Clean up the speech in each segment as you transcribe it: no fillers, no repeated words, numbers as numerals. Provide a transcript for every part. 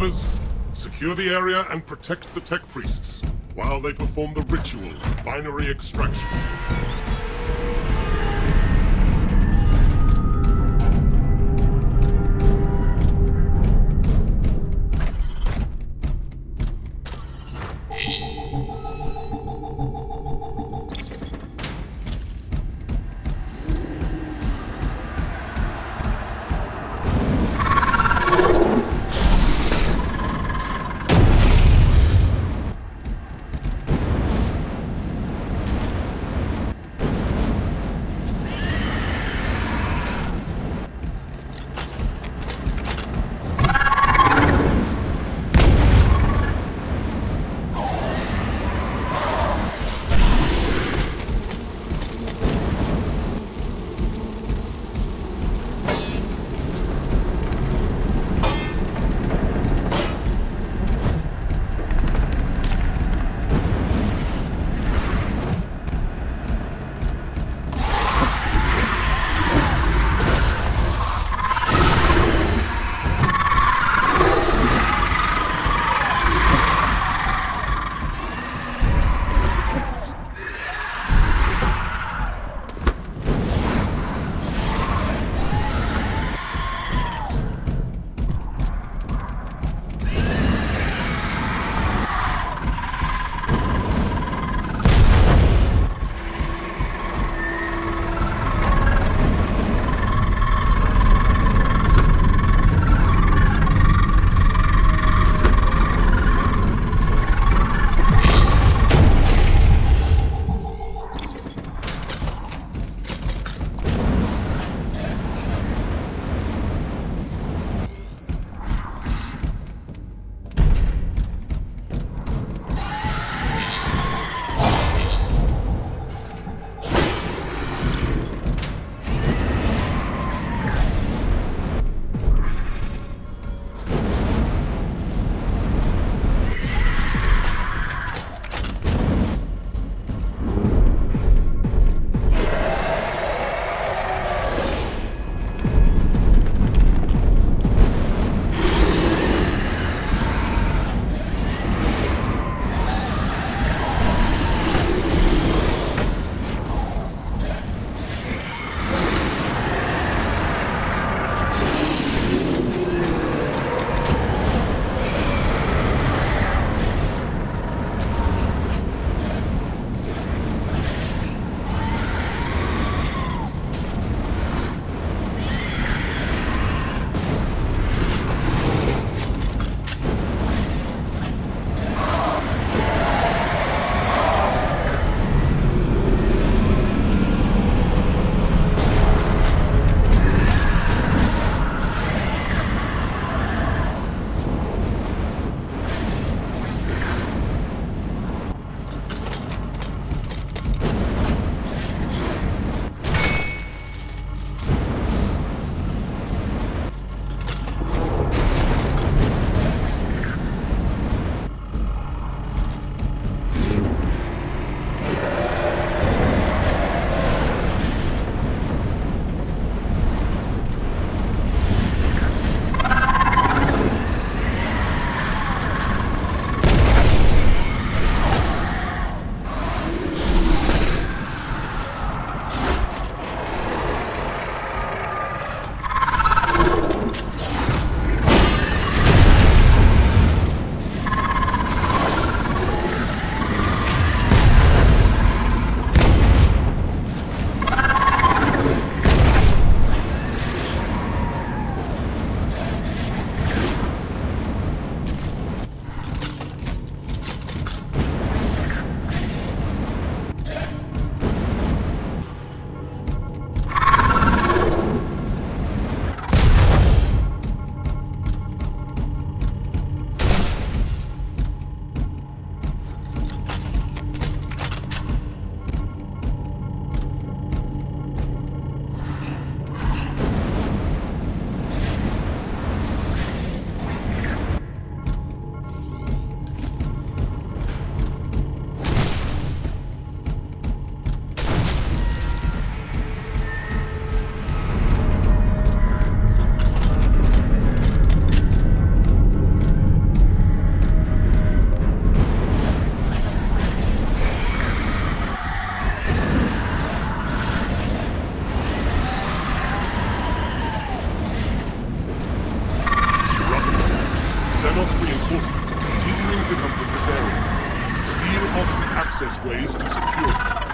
Others, secure the area and protect the Tech Priests while they perform the ritual of binary extraction. to come from this area. Seal off the access ways to secure it.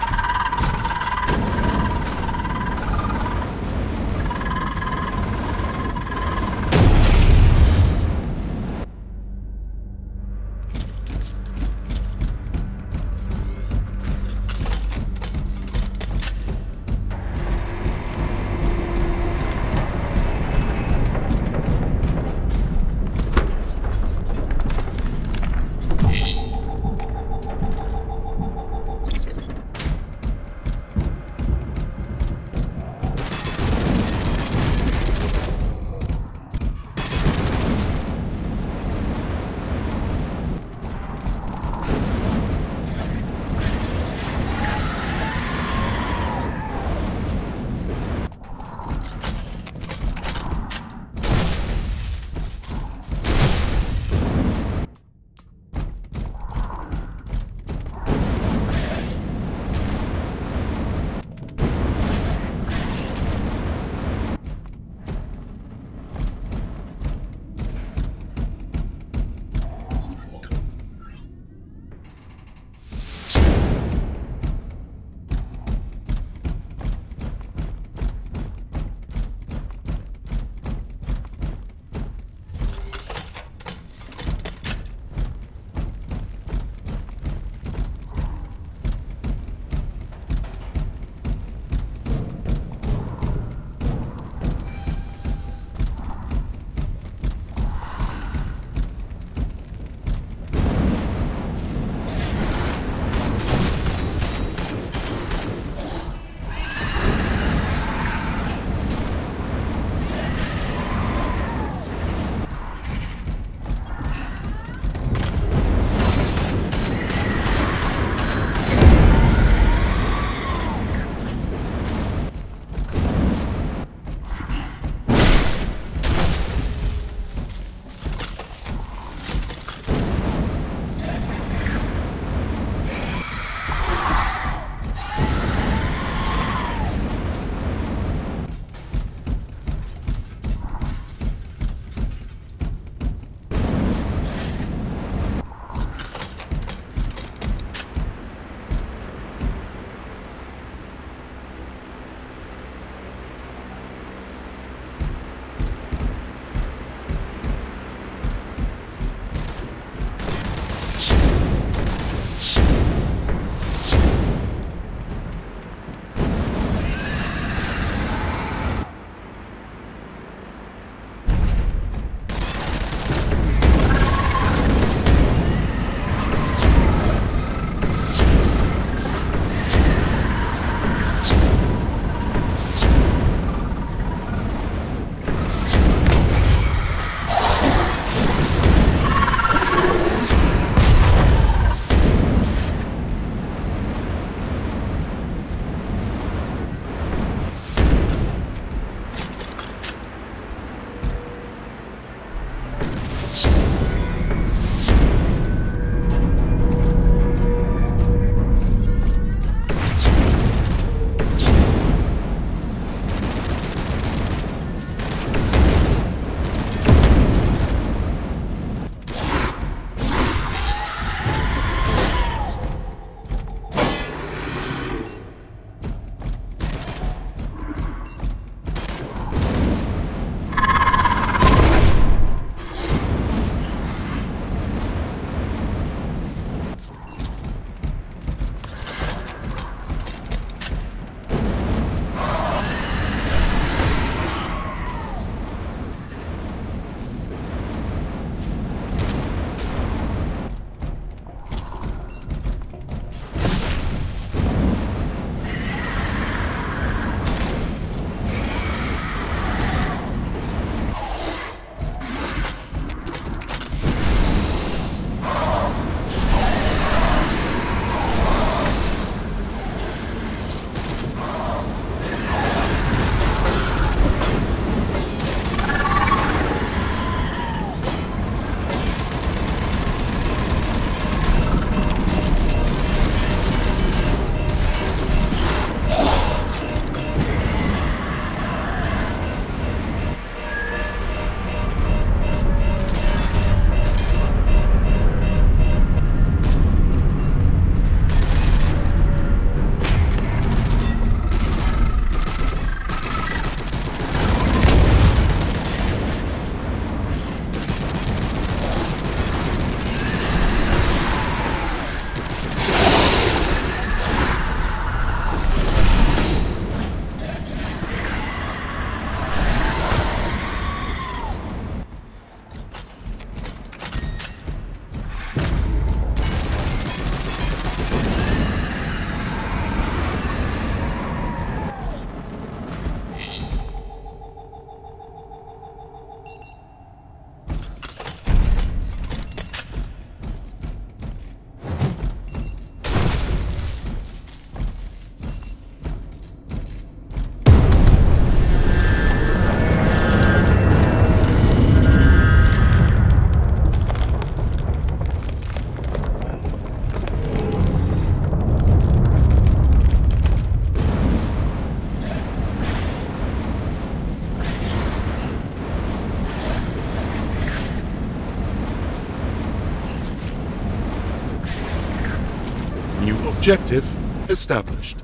Objective established.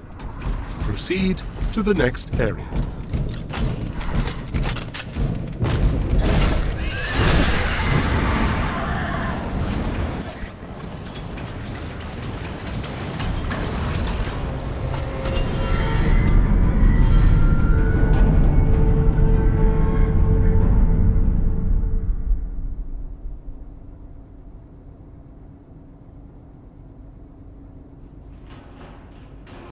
Proceed to the next area.